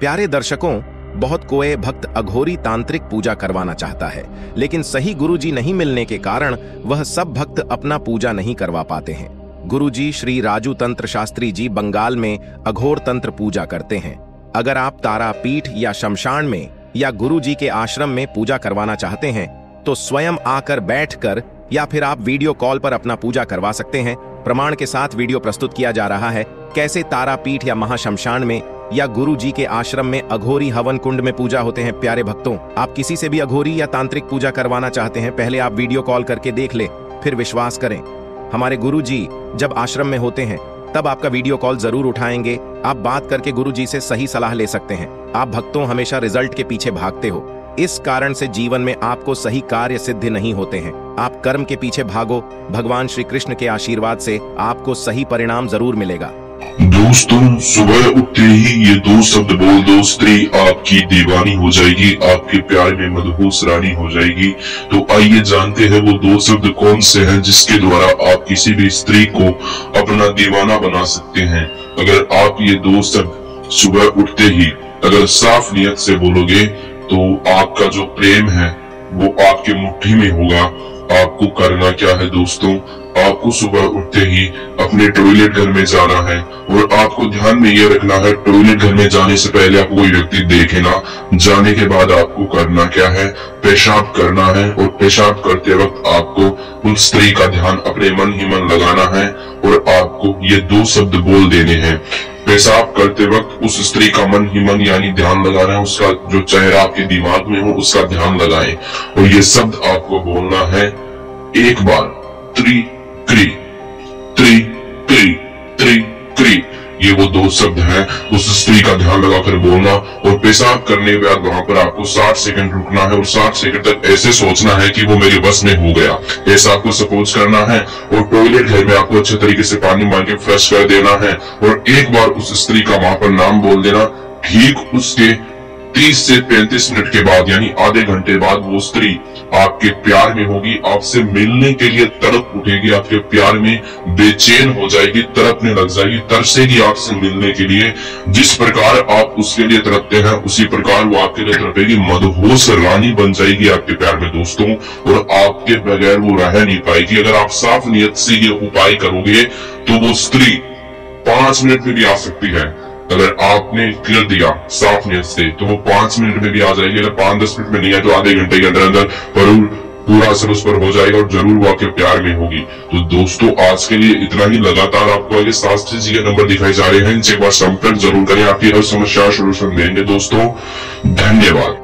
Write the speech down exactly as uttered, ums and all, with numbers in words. प्यारे दर्शकों, बहुत कोए भक्त अघोरी तांत्रिक पूजा करवाना चाहता है, लेकिन सही गुरुजी नहीं मिलने के कारण वह सब भक्त अपना पूजा नहीं करवा पाते हैं। गुरुजी श्री राजू तंत्रशास्त्री जी बंगाल में अघोर तंत्र पूजा करते हैं। अगर आप तारा पीठ या शमशान में या गुरुजी के आश्रम में पूजा करवाना चाहते हैं तो स्वयं आकर बैठकर या फिर आप वीडियो कॉल पर अपना पूजा करवा सकते हैं। प्रमाण के साथ वीडियो प्रस्तुत किया जा रहा है कैसे तारापीठ या महाशमशान में या गुरुजी के आश्रम में अघोरी हवन कुंड में पूजा होते हैं। प्यारे भक्तों, आप किसी से भी अघोरी या तांत्रिक पूजा करवाना चाहते हैं, पहले आप वीडियो कॉल करके देख ले, फिर विश्वास करें। हमारे गुरुजी जब आश्रम में होते हैं तब आपका वीडियो कॉल जरूर उठाएंगे। आप बात करके गुरुजी से सही सलाह ले सकते हैं। आप भक्तों हमेशा रिजल्ट के पीछे भागते हो, इस कारण से जीवन में आपको सही कार्य सिद्धि नहीं होते हैं। आप कर्म के पीछे भागो, भगवान श्री कृष्ण के आशीर्वाद से आपको सही परिणाम जरूर मिलेगा। दोस्तों, सुबह उठते ही ये दो शब्द बोल दो, स्त्री आपकी दीवानी हो जाएगी, आपके प्यार में मदहोश रानी हो जाएगी। तो आइए जानते हैं वो दो शब्द कौन से हैं जिसके द्वारा आप किसी भी स्त्री को अपना दीवाना बना सकते हैं। अगर आप ये दो शब्द सुबह उठते ही अगर साफ नियत से बोलोगे तो आपका जो प्रेम है वो आपके मुट्ठी में होगा। आपको करना क्या है दोस्तों, आपको सुबह उठते ही अपने टॉयलेट घर में जाना है और आपको ध्यान में यह रखना है टॉयलेट घर में जाने से पहले आपको कोई व्यक्ति देखे ना। जाने के बाद आपको करना क्या है, पेशाब करना है और पेशाब करते वक्त आपको उन स्त्री का ध्यान अपने मन ही मन लगाना है और आपको ये दो शब्द बोल देने हैं। पेशाब करते वक्त उस स्त्री का मन ही मन यानी ध्यान लगाना है, उसका जो चेहरा आपके दिमाग में हो उसका ध्यान लगाएं और ये शब्द आपको बोलना है एक बार, त्रि क्री त्रि क्री त्रि क्री। ये वो दो शब्द हैं, उस स्त्री का ध्यान लगाकर बोलना। और पेशाब करने के बाद वहां पर आपको साठ सेकंड रुकना है और साठ सेकंड तक ऐसे सोचना है कि वो मेरे बस में हो गया, ऐसा आपको सपोज करना है। और टॉयलेट घर में आपको अच्छे तरीके से पानी मार के फ्रेश कर देना है और एक बार उस स्त्री का वहां पर नाम बोल देना। ठीक उसके तीस से पैंतीस मिनट के बाद यानी आधे घंटे बाद वो स्त्री आपके प्यार में होगी, आपसे मिलने के लिए तड़प उठेगी, आपके प्यार में बेचैन हो जाएगी, तड़पने लग जाएगी, तरसेगी आपसे मिलने के लिए। जिस प्रकार आप उसके लिए तड़पते हैं उसी प्रकार वो आपके लिए तड़पेगी, मदहोश रानी बन जाएगी आपके प्यार में दोस्तों, और आपके बगैर वो रह नहीं पाएगी। अगर आप साफ नियत से ये उपाय करोगे तो वो स्त्री पांच मिनट में भी आ सकती है। अगर आपने कर दिया साफ नियत से तो वो पांच मिनट में भी आ जाएगी, अगर पांच दस मिनट में नहीं आए तो आधे घंटे के अंदर अंदर जरूर पूरा असर उस पर हो जाएगा और जरूर वो आपके प्यार में होगी। तो दोस्तों आज के लिए इतना ही। लगातार आपको आगे शास्त्री जी के नंबर दिखाई जा रहे हैं, इनसे एक बार संपर्क जरूर करें, आपकी हर समस्या सलूशन देंगे दोस्तों। धन्यवाद।